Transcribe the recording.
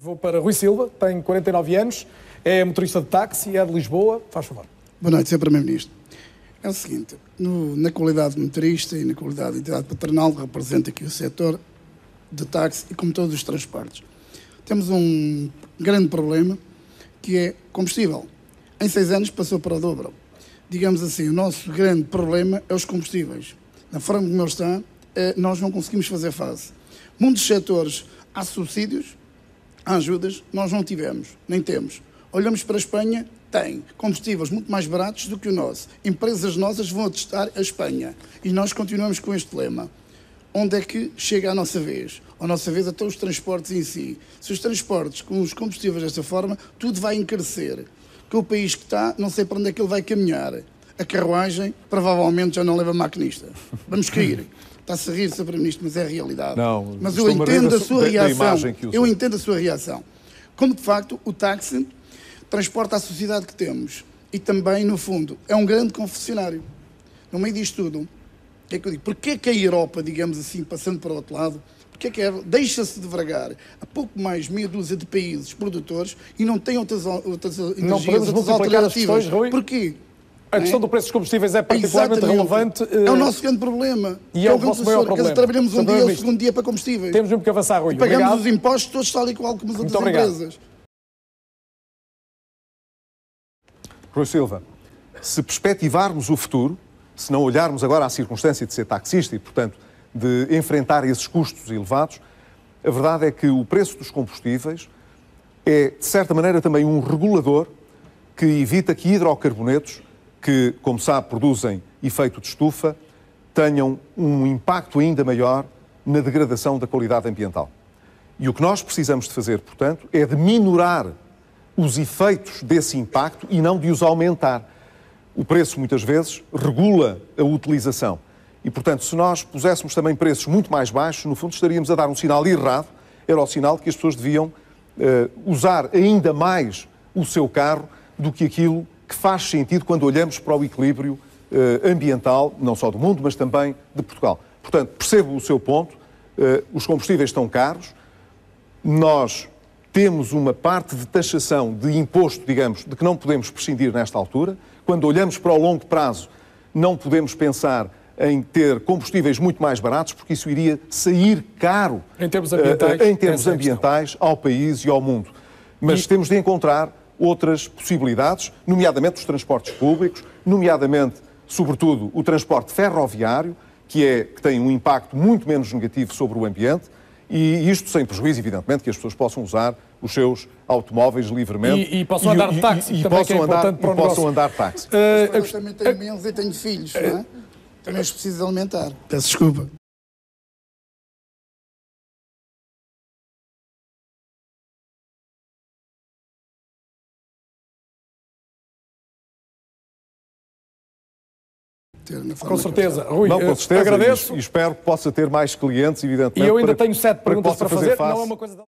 Vou para Rui Silva, tem 49 anos, é motorista de táxi, é de Lisboa. Faz favor. Boa noite, Sr. Primeiro-Ministro. É o seguinte, na qualidade de motorista e na qualidade de entidade patronal, representa aqui o setor de táxi e como todos os transportes. Temos um grande problema que é combustível. Em 6 anos passou para o dobro. Digamos assim, o nosso grande problema é os combustíveis. Na forma como eles estão, nós não conseguimos fazer face. Muitos setores há subsídios, há ajudas, nós não tivemos, nem temos. Olhamos para a Espanha, tem combustíveis muito mais baratos do que o nosso. Empresas nossas vão testar a Espanha e nós continuamos com este lema. Onde é que chega a nossa vez? A nossa vez até os transportes em si. Se os transportes com os combustíveis desta forma, tudo vai encarecer. Que o país que está, não sei para onde é que ele vai caminhar. A carruagem provavelmente já não leva maquinista. Vamos cair. Está-se a rir, Sr. Primeiro-Ministro, mas é a realidade. Não, mas eu entendo a sua reação. Eu entendo a sua reação. Como, de facto, o táxi transporta a sociedade que temos. E também, no fundo, é um grande confessionário. No meio disto tudo, o que é que eu digo? Porquê que a Europa, digamos assim, passando para o outro lado, porquê que deixa-se devagar a pouco mais meia dúzia de países produtores e não tem outras energias, não podemos multiplicar as questões, Rui? Porquê? A questão do preço dos combustíveis é particularmente relevante. É o nosso grande problema. E é o nosso maior problema. Trabalhamos um dia, o segundo dia para combustíveis. Temos mesmo que avançar, Rui. E pagamos os impostos todos tal e qual como as outras empresas. Rui Silva, se perspectivarmos o futuro, se não olharmos agora à circunstância de ser taxista e, portanto, de enfrentar esses custos elevados, a verdade é que o preço dos combustíveis é, de certa maneira, também um regulador que evita que hidrocarbonetos, que, como sabe, produzem efeito de estufa, tenham um impacto ainda maior na degradação da qualidade ambiental. E o que nós precisamos de fazer, portanto, é de minorar os efeitos desse impacto e não de os aumentar. O preço, muitas vezes, regula a utilização. E, portanto, se nós puséssemos também preços muito mais baixos, no fundo estaríamos a dar um sinal errado, era o sinal de que as pessoas deviam usar ainda mais o seu carro do que aquilo que faz sentido quando olhamos para o equilíbrio ambiental, não só do mundo, mas também de Portugal. Portanto, percebo o seu ponto, os combustíveis estão caros, nós temos uma parte de taxação, de imposto, digamos, de que não podemos prescindir nesta altura. Quando olhamos para o longo prazo, não podemos pensar em ter combustíveis muito mais baratos, porque isso iria sair caro em termos ambientais ao país e ao mundo. Mas temos de encontrar outras possibilidades, nomeadamente os transportes públicos, nomeadamente, sobretudo, o transporte ferroviário, que tem um impacto muito menos negativo sobre o ambiente, e isto sem prejuízo, evidentemente, que as pessoas possam usar os seus automóveis livremente. E possam andar de táxi, que também é importante para o negócio. E possam andar de táxi. Mas também tenho menos e tenho filhos, não é? Também os preciso alimentar. Peço desculpa. Com certeza, Rui, não, com certeza, agradeço. E espero que possa ter mais clientes, evidentemente. E eu ainda tenho 7 perguntas para fazer. Não é uma coisa